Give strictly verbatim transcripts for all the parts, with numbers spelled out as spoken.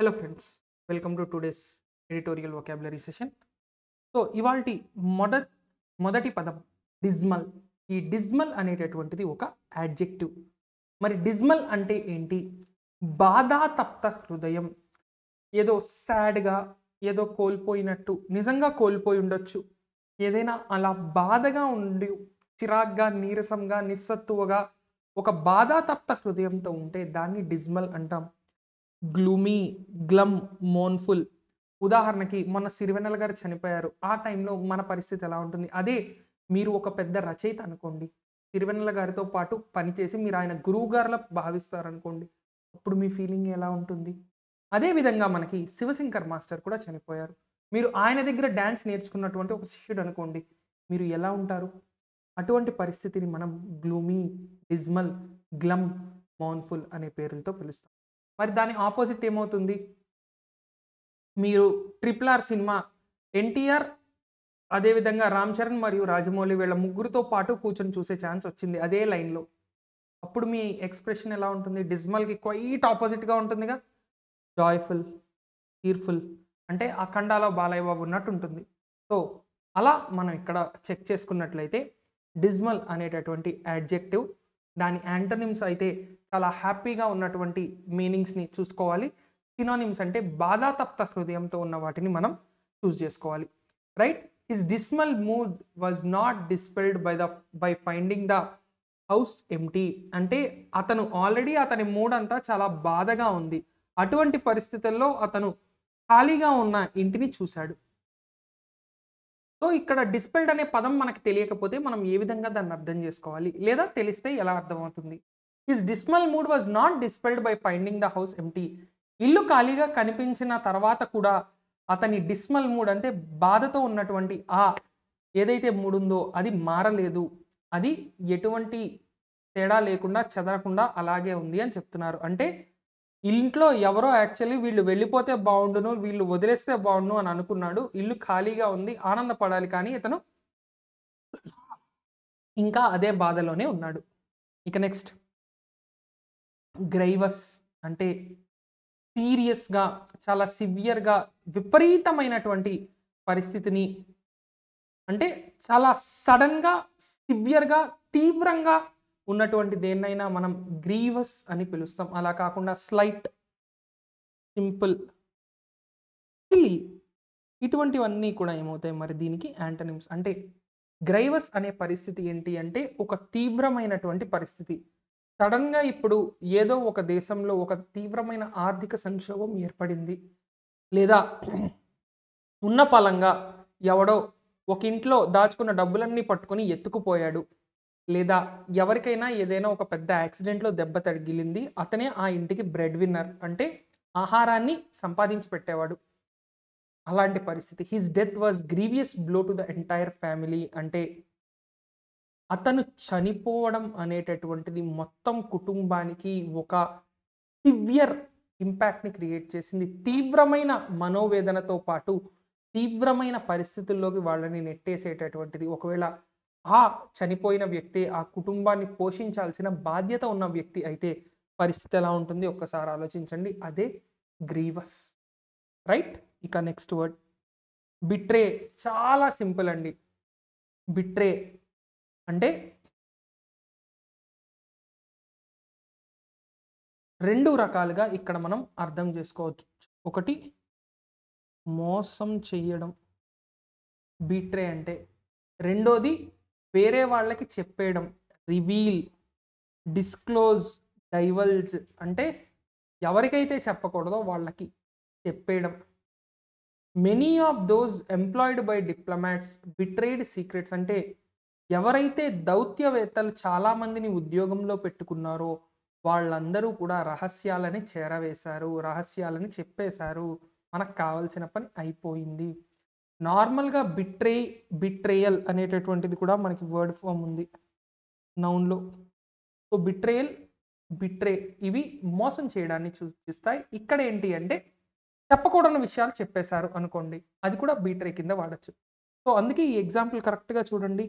Hello friends, welcome to today's editorial vocabulary session. So, ఇవాల్టి మొద మొదటి పదం డిస్మల్. ఈ డిస్మల్ అనేటటువంటిది ఒక అడ్జెక్టివ్. మరి డిస్మల్ అంటే ఏంటి? బాధాతప్త హృదయం. ఏదో సాడ్గా, ఏదో కోల్పోయినట్టు, నిజంగా కోల్పోయి ఉండొచ్చు. ఏదైనా అలా బాధగా ఉండి చిరాగ్గా, నీరసంగా, నిస్సత్తువగా ఒక బాధాతప్త హృదయంతో ఉంటే దాన్ని డిస్మల్ అంటాం. Gloomy, glum, mournful. ఉదాహరణకి మొన్న సిరివెన్నెల గారు చనిపోయారు. ఆ టైంలో మన పరిస్థితి ఎలా ఉంటుంది? అదే మీరు ఒక పెద్ద రచయిత అనుకోండి, సిరివెన్నెల గారితో పాటు పనిచేసి మీరు ఆయన గురువు గారిలా భావిస్తారనుకోండి, అప్పుడు మీ ఫీలింగ్ ఎలా ఉంటుంది? అదేవిధంగా మనకి శివశంకర్ మాస్టర్ కూడా చనిపోయారు. మీరు ఆయన దగ్గర డ్యాన్స్ నేర్చుకున్నటువంటి ఒక శిష్యుడు అనుకోండి, మీరు ఎలా ఉంటారు? అటువంటి పరిస్థితిని మనం గ్లూమీ, డిస్మల్, గ్లమ్, మౌన్ఫుల్ అనే పేర్లతో పిలుస్తాం. మరి దాని ఆపోజిట్ ఏమవుతుంది? మీరు ట్రిపుల్ ఆర్ సినిమా, ఎన్టీఆర్, అదేవిధంగా రామ్ చరణ్ మరియు రాజమౌళి వీళ్ళ ముగ్గురుతో పాటు కూర్చొని చూసే ఛాన్స్ వచ్చింది అదే లైన్లో, అప్పుడు మీ ఎక్స్ప్రెషన్ ఎలా ఉంటుంది? డిస్మల్కి క్వైట్ ఆపోజిట్గా ఉంటుందిగా, జాయ్ఫుల్, చీర్ఫుల్, అంటే అఖండాలో బాలయ్య బాబు ఉన్నట్టు ఉంటుంది. సో అలా మనం ఇక్కడ చెక్ చేసుకున్నట్లయితే డిస్మల్ అనేటటువంటి యాడ్జెక్టివ్, దాని యాంటోనిమ్స్ అయితే చాలా హ్యాపీగా ఉన్నటువంటి మీనింగ్స్ని చూసుకోవాలి. సినోనిమ్స్ అంటే బాధాతప్త హృదయంతో ఉన్న వాటిని మనం చూస్ చేసుకోవాలి. Right? His dismal mood was not dispelled by the by finding the house empty. అంటే అతను ఆల్రెడీ అతని మూడ్ అంతా చాలా బాధగా ఉంది, అటువంటి పరిస్థితుల్లో అతను ఖాళీగా ఉన్న ఇంటిని చూశాడు. సో ఇక్కడ డిస్పెల్డ్ అనే పదం మనకు తెలియకపోతే మనం ఏ విధంగా దాన్ని అర్థం చేసుకోవాలి, లేదా తెలిస్తే ఎలా అర్థమవుతుంది? His dismal mood was not dispelled by finding the house empty. ఇల్లు ఖాళీగా కనిపించిన తర్వాత కూడా అతని డిస్మల్ మూడ్ అంటే బాధతో ఉన్నటువంటి ఆ ఏదైతే మూడ్ ఉందో అది మారలేదు, అది ఎటువంటి తేడా లేకుండా చెదరకుండా అలాగే ఉంది అని చెప్తున్నారు. అంటే ఇంట్లో ఎవరో యాక్చువల్లీ వీళ్ళు వెళ్ళిపోతే బాగుండును, వీళ్ళు వదిలేస్తే బాగుండు అని అనుకున్నాడు. ఇల్లు ఖాళీగా ఉంది, ఆనందపడాలి, కానీ ఇతను ఇంకా అదే బాధలోనే ఉన్నాడు. ఇక నెక్స్ట్ గ్రైవస్ అంటే సీరియస్గా, చాలా సివియర్గా, విపరీతమైనటువంటి పరిస్థితిని, అంటే చాలా సడన్గా, సివియర్గా, తీవ్రంగా ఉన్నటువంటి దేన్నైనా మనం గ్రీవస్ అని పిలుస్తాం. అలా కాకుండా స్లైట్, సింపుల్, సిల్లీ, ఇటువంటివన్నీ కూడా ఏమవుతాయి మరి దీనికి యాంటోనిమ్స్. అంటే గ్రైవస్ అనే పరిస్థితి ఏంటి అంటే ఒక తీవ్రమైనటువంటి పరిస్థితి. సడన్గా ఇప్పుడు ఏదో ఒక దేశంలో ఒక తీవ్రమైన ఆర్థిక సంక్షోభం ఏర్పడింది, లేదా ఉన్న పలంగా ఎవడో ఒక ఇంట్లో దాచుకున్న డబ్బులన్నీ పట్టుకొని ఎత్తుకుపోయాడు, లేదా ఎవరికైనా ఏదైనా ఒక పెద్ద యాక్సిడెంట్లో దెబ్బ తగిలింది, అతనే ఆ ఇంటికి బ్రెడ్ విన్నర్, అంటే ఆహారాన్ని సంపాదించి పెట్టేవాడు, అలాంటి పరిస్థితి. His death was grievous blow to the entire family. అంటే అతను చనిపోవడం అనేటటువంటిది మొత్తం కుటుంబానికి ఒక సివియర్ ఇంపాక్ట్ని క్రియేట్ చేసింది. తీవ్రమైన మనోవేదనతో పాటు తీవ్రమైన పరిస్థితుల్లోకి వాళ్ళని నెట్టేసేటటువంటిది. ఒకవేళ ఆ చనిపోయిన వ్యక్తి ఆ కుటుంబాన్ని పోషించాల్సిన బాధ్యత ఉన్న వ్యక్తి అయితే పరిస్థితి ఎలా ఉంటుంది ఒక్కసారి ఆలోచించండి. అదే గ్రీవస్. రైట్? ఇక నెక్స్ట్ వర్డ్ బిట్రే. చాలా సింపుల్ అండి. బిట్రే అంటే రెండు రకాలుగా ఇక్కడ మనం అర్థం చేసుకోవచ్చు. ఒకటి మోసం చేయడం, బిట్రే అంటే. రెండోది వేరే వాళ్ళకి చెప్పేయడం, రివీల్, డిస్క్లోజ్, డైవల్జ్, అంటే ఎవరికైతే చెప్పకూడదో వాళ్ళకి చెప్పేయడం. Many of those employed by diplomats betrayed secrets. అంటే ఎవరైతే దౌత్యవేత్తలు చాలామందిని ఉద్యోగంలో పెట్టుకున్నారో వాళ్ళందరూ కూడా రహస్యాలని చేరవేశారు, రహస్యాలని చెప్పేశారు, మనకు కావాల్సిన పని అయిపోయింది. నార్మల్గా బిట్రే, బిట్రేయల్ అనేటటువంటిది కూడా మనకి వర్డ్ ఫామ్ ఉంది నౌన్లో. సో బిట్రేయల్, బిట్రే ఇవి మోసం చేయడాన్ని సూచిస్తాయి. ఇక్కడ ఏంటి అంటే చెప్పకూడని విషయాలు చెప్పేశారు అనుకోండి, అది కూడా బిట్రే కింద వాడచ్చు. సో అందుకే ఈ ఎగ్జాంపుల్ కరెక్ట్గా చూడండి.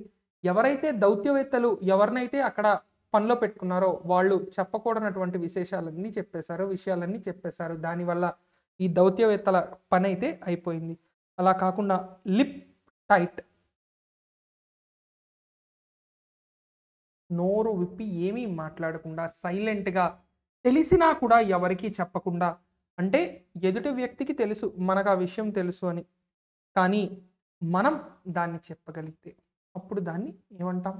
ఎవరైతే దౌత్యవేత్తలు ఎవరినైతే అక్కడ పనిలో పెట్టుకున్నారో వాళ్ళు చెప్పకూడనటువంటి విశేషాలన్నీ చెప్పేశారు, విషయాలన్నీ చెప్పేశారు, దానివల్ల ఈ దౌత్యవేత్తల పని అయితే అయిపోయింది. అలా కాకుండా లిప్ టైట్, నోరు విప్పి ఏమీ మాట్లాడకుండా సైలెంట్గా, తెలిసినా కూడా ఎవరికీ చెప్పకుండా, అంటే ఎదుటి వ్యక్తికి తెలుసు మనకు ఆ విషయం తెలుసు అని, కానీ మనం దాన్ని చెప్పగలిగితే అప్పుడు దాన్ని ఏమంటాం?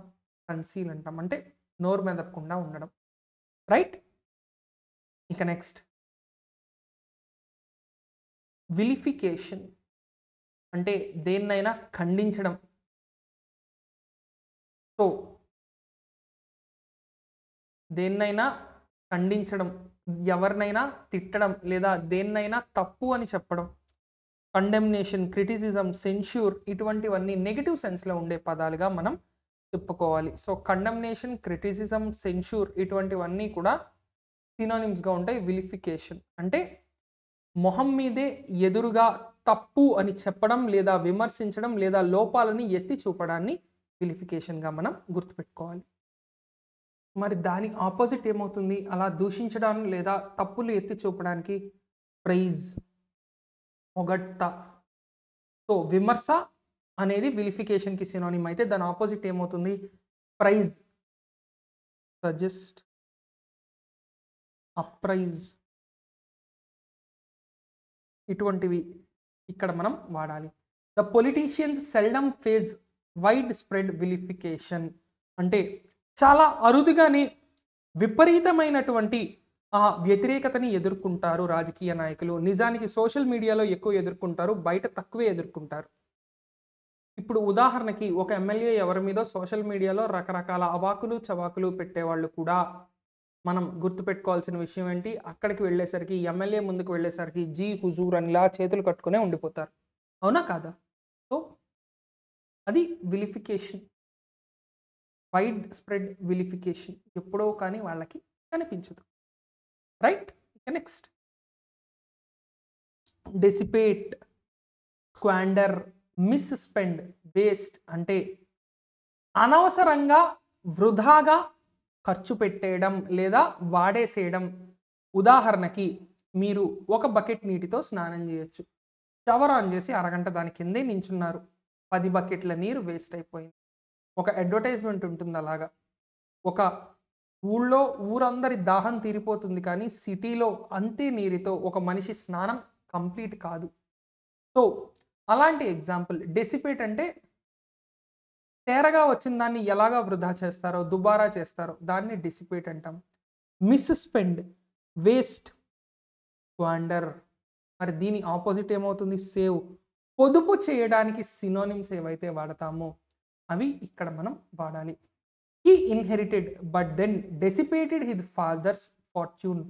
కన్సీల్ అంటాం, అంటే నోరు మెదపకుండా ఉండడం. రైట్. ఇక నెక్స్ట్ విలిఫికేషన్, అంటే దేన్నైనా ఖండించడం. సో దేన్నైనా ఖండించడం, ఎవరినైనా తిట్టడం, లేదా దేన్నైనా తప్పు అని చెప్పడం. కండెమ్నేషన్, క్రిటిసిజం, సెన్ష్యూర్ ఇటువంటివన్నీ నెగిటివ్ సెన్స్లో ఉండే పదాలుగా మనం చెప్పుకోవాలి. సో కండెమ్నేషన్, క్రిటిసిజం, సెన్ష్యూర్ ఇటువంటివన్నీ కూడా సినోనిమ్స్గా ఉంటాయి విలిఫికేషన్ అంటే. మొహం మీదే ఎదురుగా తప్పు అని చెప్పడం, లేదా విమర్శించడం, లేదా లోపాలని ఎత్తి చూపడాన్ని విలిఫికేషన్గా మనం గుర్తుపెట్టుకోవాలి. మరి దాని ఆపోజిట్ ఏమవుతుంది? అలా దూషించడానికి లేదా తప్పులు ఎత్తి చూపడానికి ప్రైజ్, పొగట్ట. సో విమర్శ అనేది విలిఫికేషన్కి సినోనిమ్ అయితే దాని ఆపోజిట్ ఏమవుతుంది? ప్రైజ్, సజెస్ట్, అప్రైజ్ ఇటువంటివి ఇక్కడ మనం వాడాలి. The politicians seldom face widespread vilification, అంటే చాలా అరుదుగానే విపరీతమైనటువంటి ఆ వ్యతిరేకతని ఎదుర్కొంటారు రాజకీయ నాయకులు. నిజానికి సోషల్ మీడియాలో ఎక్కువ ఎదుర్కొంటారు, బయట తక్కువే ఎదుర్కొంటారు. ఇప్పుడు ఉదాహరణకి ఒక ఎమ్మెల్యే ఎవరి మీదో సోషల్ మీడియాలో రకరకాల అవాకులు చవాకులు పెట్టేవాళ్ళు కూడా మనం గుర్తుపెట్టుకోవాల్సిన విషయం ఏంటి? అక్కడికి వెళ్ళేసరికి, ఎమ్మెల్యే ముందుకు వెళ్ళేసరికి జీ హుజూర్ అనిలా చేతులు కట్టుకునే ఉండిపోతారు. అవునా కాదా? సో అది విలిఫికేషన్, వైడ్ స్ప్రెడ్ విలిఫికేషన్. ఎప్పుడో కానీ వాళ్ళకి కనిపించదు. Right. Next dissipate, squander, misspend, waste, అంటే అనవసరంగా వృధాగా ఖర్చు పెట్టేయడం లేదా వాడేసేయడం. ఉదాహరణకి మీరు ఒక బకెట్ నీటితో స్నానం చేయొచ్చు, షవర్ ఆన్ చేసి అరగంట దాని కిందే నించున్నారు, పది బకెట్ల నీరు వేస్ట్ అయిపోయింది. ఒక అడ్వర్టైజ్మెంట్ ఉంటుంది అలాగా, ఒక ఊళ్ళో ఊరందరి దాహం తీరిపోతుంది, కానీ సిటీలో అంతే నీరుతో ఒక మనిషి స్నానం కంప్లీట్ కాదు. సో అలాంటి ఎగ్జాంపుల్ డెసిపేట్ అంటే తేరగా వచ్చిన దాన్ని ఎలాగా వృధా చేస్తారో, దుబారా చేస్తారో దాన్ని డెసిపేట్ అంటాం. Misspend, waste, squander. మరి దీని ఆపోజిట్ ఏమవుతుంది? సేవ్. పొదుపు చేయడానికి సినోనిమ్స్ ఏవైతే వాడతామో అవి ఇక్కడ మనం వాడాలి. He inherited but then dissipated his father's fortune,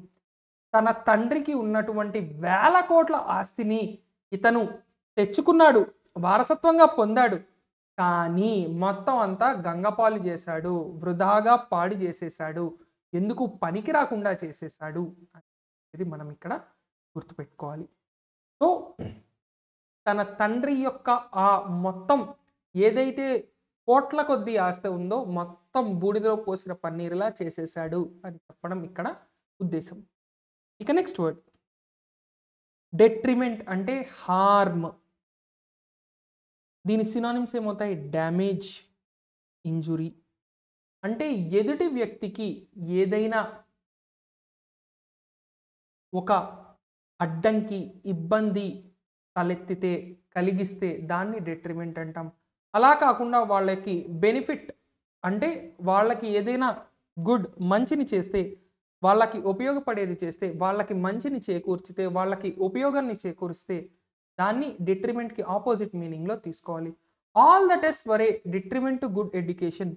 తన తండ్రికి ఉన్నటువంటి వేల కోట్ల ఆస్తిని ఇతను తెచ్చుకున్నాడు, వారసత్వంగా పొందాడు, కానీ మొత్తం అంతా గంగపాలు చేశాడు, వృధాగా పాడు చేసేసాడు, ఎందుకు పనికి రాకుండా చేసేసాడు అనేది మనం ఇక్కడ గుర్తుపెట్టుకోవాలి. సో తన తండ్రి యొక్క ఆ మొత్తం ఏదైతే కోట్ల కొద్దీ ఆస్తి ఉందో మొత్తం బూడిదలో పోసిన పన్నీరులా చేసేసాడు అని చెప్పడం ఇక్కడ ఉద్దేశం. ఇక నెక్స్ట్ వర్డ్ డెట్రిమెంట్, అంటే హార్మ్. దీని సినానిమ్స్ ఏమవుతాయి? డ్యామేజ్, ఇంజురీ, అంటే ఎదుటి వ్యక్తికి ఏదైనా ఒక అడ్డంకి, ఇబ్బంది తలెత్తితే, కలిగిస్తే దాన్ని డెట్రిమెంట్ అంటాం. అలా కాకుండా వాళ్ళకి బెనిఫిట్, అంటే వాళ్ళకి ఏదైనా గుడ్, మంచిని చేస్తే, వాళ్ళకి ఉపయోగపడేది చేస్తే, వాళ్ళకి మంచిని చేకూర్చితే, వాళ్ళకి ఉపయోగాన్ని చేకూరిస్తే దాన్ని డిట్రిమెంట్కి ఆపోజిట్ మీనింగ్లో తీసుకోవాలి. ఆల్ ద టెస్ట్ వరే డిట్రిమెంట్ టు గుడ్ ఎడ్యుకేషన్,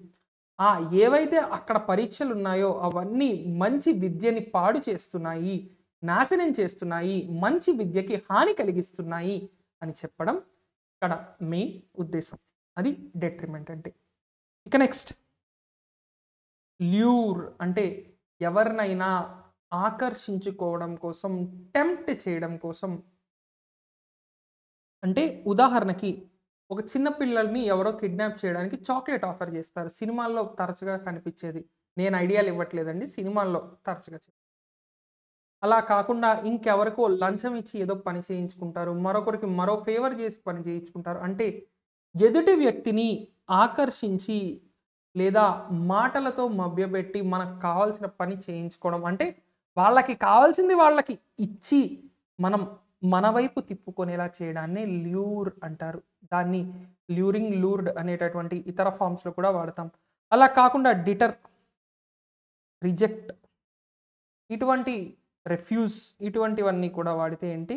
ఆ ఏవైతే అక్కడ పరీక్షలు ఉన్నాయో అవన్నీ మంచి విద్యని పాడు చేస్తున్నాయి, నాశనం చేస్తున్నాయి, మంచి విద్యకి హాని కలిగిస్తున్నాయి అని చెప్పడం ఇక్కడ మెయిన్ ఉద్దేశం. అది డెట్రిమెంట్ అంటే. ఇక నెక్స్ట్ ల్యూర్, అంటే ఎవరినైనా ఆకర్షించుకోవడం కోసం, టెంప్ట్ చేయడం కోసం. అంటే ఉదాహరణకి ఒక చిన్న పిల్లల్ని ఎవరో కిడ్నాప్ చేయడానికి చాక్లెట్ ఆఫర్ చేస్తారు, సినిమాల్లో తరచుగా కనిపించేది. నేను ఐడియాలు ఇవ్వట్లేదండి, సినిమాల్లో తరచుగా. అలా కాకుండా ఇంకెవరికో లంచం ఇచ్చి ఏదో పని చేయించుకుంటారు, మరొకరికి మరో ఫేవర్ చేసి పని చేయించుకుంటారు. అంటే ఎదుటి వ్యక్తిని ఆకర్షించి లేదా మాటలతో మభ్యపెట్టి మనకు కావాల్సిన పని చేయించుకోవడం, అంటే వాళ్ళకి కావాల్సింది వాళ్ళకి ఇచ్చి మనం మన వైపు తిప్పుకునేలా చేయడాన్ని ల్యూర్ అంటారు. దాన్ని ల్యూరింగ్, లూర్డ్ అనేటటువంటి ఇతర ఫామ్స్లో కూడా వాడతాం. అలా కాకుండా డిటర్, రిజెక్ట్, ఇటువంటి రిఫ్యూజ్, ఇటువంటివన్నీ కూడా వాడితే ఏంటి,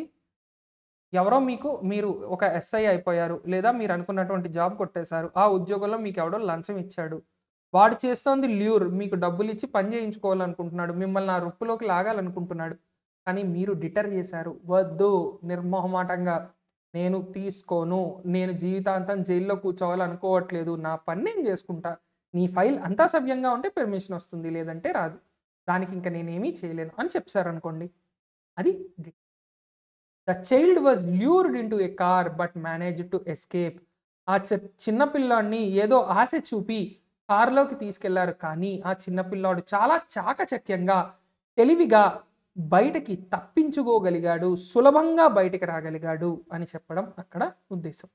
ఎవరో మీకు, మీరు ఒక ఎస్ఐ అయిపోయారు లేదా మీరు అనుకున్నటువంటి జాబ్ కొట్టేశారు, ఆ ఉద్యోగంలో మీకు ఎవడో లంచం ఇచ్చాడు, వాడు చేస్తోంది ల్యూర్, మీకు డబ్బులు ఇచ్చి పని చేయించుకోవాలనుకుంటున్నాడు, మిమ్మల్ని ఆ రొప్పులోకి లాగాలనుకుంటున్నాడు, కానీ మీరు డిటర్ చేశారు, వద్దు, నిర్మోహమాటంగా నేను తీసుకోను, నేను జీవితాంతం జైల్లో కూర్చోవాలనుకోవట్లేదు, నా పని నేను చేసుకుంటా, నీ ఫైల్ అంతా సభ్యంగా ఉంటే పర్మిషన్ వస్తుంది, లేదంటే రాదు, దానికి ఇంకా నేనేమీ చేయలేను అని చెప్పారనుకోండి, అది deter. The child was lured into a car but manage to escape. ఆ చిన్నపిల్లాడిని ఏదో ఆశ చూపి కారులోకి తీసుకెళ్లారు, కానీ ఆ చిన్నపిల్లాడు చాలా చాకచక్యంగా, తెలివిగా బయటకి తప్పించుకోగలిగాడు, సులభంగా బయటకి రాగలిగాడు అని చెప్పడం అక్కడ ఉద్దేశం.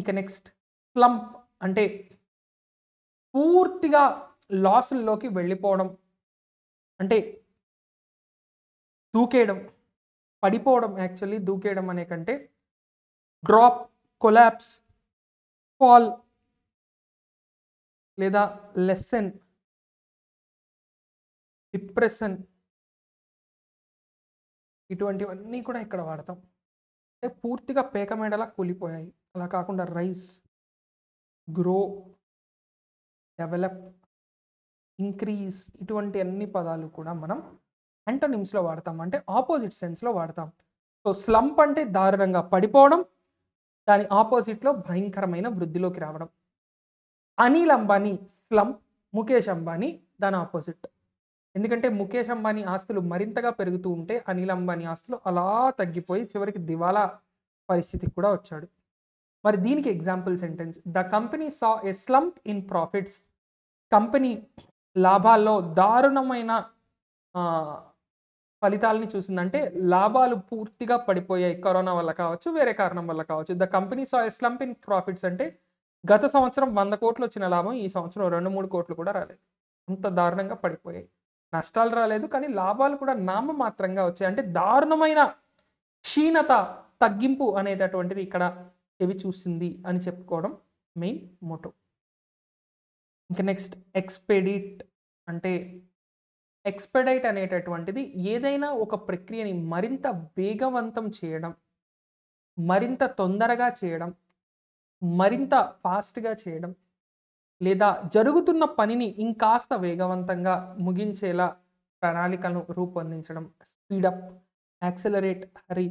ఇక నెక్స్ట్ స్లంప్, అంటే పూర్తిగా లాసుల్లోకి వెళ్ళిపోవడం, అంటే దూకేయడం, పడిపోవడం, యాక్చువల్లీ దూకేయడం అనే కంటే డ్రాప్, కొలాప్స్, ఫాల్ లేదా లెసన్, డిప్రెషన్, ఇటువంటివన్నీ కూడా ఇక్కడ వాడతాం. అంటే పూర్తిగా పేక మేడలా కూలిపోయాయి. అలా కాకుండా రైజ్, గ్రో, డెవలప్, ఇంక్రీజ్, ఇటువంటి అన్ని పదాలు కూడా మనం యాంటోనిమ్స్లో వాడతాం, అంటే ఆపోజిట్ సెన్స్లో వాడతాం. సో స్లంప్ అంటే దారుణంగా పడిపోవడం, దాని ఆపోజిట్లో భయంకరమైన వృద్ధిలోకి రావడం. అనిల్ అంబానీ స్లంప్, ముఖేష్ అంబానీ దాని ఆపోజిట్. ఎందుకంటే ముఖేష్ అంబానీ ఆస్తులు మరింతగా పెరుగుతూ ఉంటే అనిల్ అంబానీ ఆస్తులు అలా తగ్గిపోయి చివరికి దివాలా పరిస్థితికి కూడా వచ్చాడు. మరి దీనికి example sentence, the company saw a slump in profits. Company లాభాల్లో దారుణమైన ఫలితాలని చూసిందంటే లాభాలు పూర్తిగా పడిపోయాయి, కరోనా వల్ల కావచ్చు, వేరే కారణం వల్ల కావచ్చు. The company saw a slump in profits అంటే గత సంవత్సరం వంద కోట్లు వచ్చిన లాభం ఈ సంవత్సరం రెండు మూడు కోట్లు కూడా రాలేదు, అంత దారుణంగా పడిపోయాయి. నష్టాలు రాలేదు కానీ లాభాలు కూడా నామమాత్రంగా వచ్చాయి, అంటే దారుణమైన క్షీణత, తగ్గింపు అనేటటువంటిది ఇక్కడ చెవి చూసింది అని చెప్పుకోవడం మెయిన్ మోటో. ఇంకా నెక్స్ట్ ఎక్స్పెడిట్, అంటే ఎక్స్పెడైట్ అనేటటువంటిది ఏదైనా ఒక ప్రక్రియని మరింత వేగవంతం చేయడం, మరింత తొందరగా చేయడం, మరింత ఫాస్ట్గా చేయడం, లేదా జరుగుతున్న పనిని ఇంకాస్త వేగవంతంగా ముగించేలా ప్రణాళికను రూపొందించడం. Speed up, accelerate, hurry.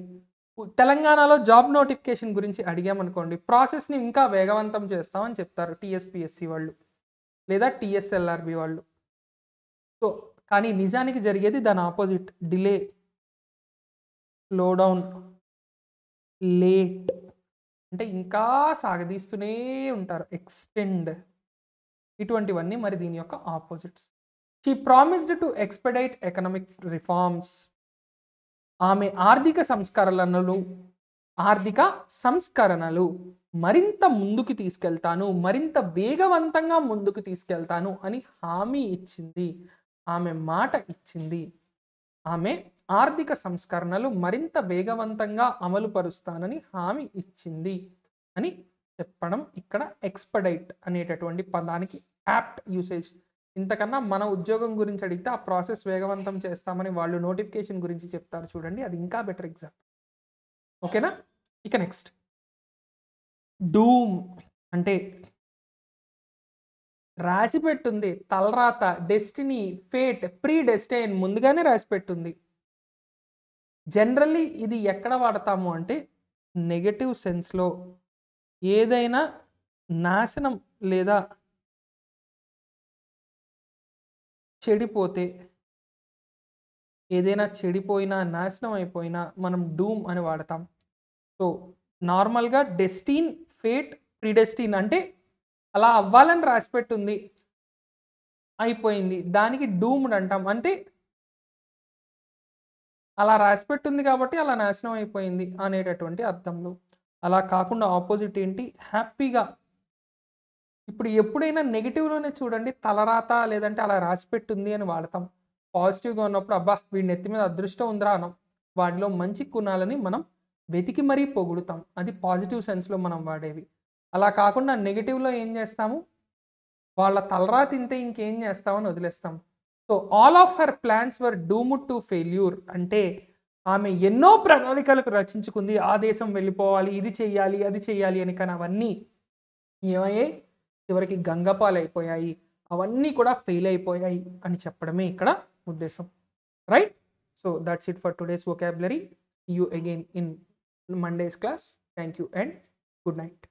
తెలంగాణలో జాబ్ నోటిఫికేషన్ గురించి అడిగామనుకోండి, ప్రాసెస్ని ఇంకా వేగవంతం చేస్తామని చెప్తారు టీఎస్పిఎస్సి వాళ్ళు లేదా టీఎస్ఎల్ఆర్బి వాళ్ళు. సో కానీ నిజానికి జరిగేది దాని opposite, delay, slow down, late, అంటే ఇంకా సాగదీస్తూనే ఉంటారు, ఎక్స్టెండ్, ఇటువంటివన్నీ మరి దీని యొక్క opposites. She promised to expedite economic reforms. ఆమె ఆర్థిక సంస్కరణలు ఆర్థిక సంస్కరణలు మరింత ముందుకు తీసుకెళ్తాను, మరింత వేగవంతంగా ముందుకు తీసుకెళ్తాను అని హామీ ఇచ్చింది, ఆమె మాట ఇచ్చింది. ఆమె ఆర్థిక సంస్కరణలు మరింత వేగవంతంగా అమలు పరుస్తానని హామీ ఇచ్చింది అని చెప్పడం ఇక్కడ ఎక్స్పెడైట్ అనేటటువంటి పదానికి యాప్ట్ యూసేజ్. ఇంతకన్నా మన ఉద్యోగం గురించి అడిగితే ఆ ప్రాసెస్ వేగవంతం చేస్తామని వాళ్ళు నోటిఫికేషన్ గురించి చెప్తారు చూడండి, అది ఇంకా బెటర్ ఎగ్జాంపుల్. ఓకేనా. ఇక నెక్స్ట్ డూమ్, అంటే రాసిపెట్టుంది, తలరాత, డెస్టినీ, ఫేట్, ప్రీ డెస్టైన్, ముందుగానే రాసిపెట్టుంది. జనరల్లీ ఇది ఎక్కడ వాడతాము అంటే నెగటివ్ సెన్స్లో, ఏదైనా నాశనం లేదా చెడిపోతే, ఏదైనా చెడిపోయినా, నాశనం అయిపోయినా మనం డూమ్ అని వాడతాం. సో నార్మల్గా డెస్టిన్, ఫేట్, ప్రిడెస్టిన్ అంటే అలా అవ్వాలని రాసిపెట్టుంది, అయిపోయింది, దానికి డూమ్డ్ అంటాం. అంటే అలా రాసిపెట్టింది కాబట్టి అలా నాశనం అయిపోయింది అనేటటువంటి అర్థంలో. అలా కాకుండా ఆపోజిట్ ఏంటి, హ్యాపీగా. ఇప్పుడు ఎప్పుడైనా నెగిటివ్లోనే చూడండి తలరాత లేదంటే అలా రాసిపెట్టింది అని వాడతాం. పాజిటివ్గా ఉన్నప్పుడు అబ్బా వీడి నెత్తి మీద అదృష్టం ఉందిరా అనం, వాడిలో మంచి గుణాలని మనం వెతికి మరీ పొగుడుతాం. అది పాజిటివ్ సెన్స్లో మనం వాడేవి. అలా కాకుండా నెగిటివ్లో ఏం చేస్తాము, వాళ్ళ తలరా తింటే ఇంకేం చేస్తామని వదిలేస్తాం. So all of her plans were doomed to failure. అంటే ఆమె ఎన్నో ప్రణాళికలకు రచించుకుంది, ఆ దేశం వెళ్ళిపోవాలి, ఇది చెయ్యాలి, అది చెయ్యాలి అని, కానీ అవన్నీ ఏమయ్యాయి, చివరికి గంగపాలైపోయాయి, అవన్నీ కూడా ఫెయిల్ అయిపోయాయి అని చెప్పడమే ఇక్కడ ఉద్దేశం. Right, so that's it for today's vocabulary. See you again in Monday's class. Thank you and good night.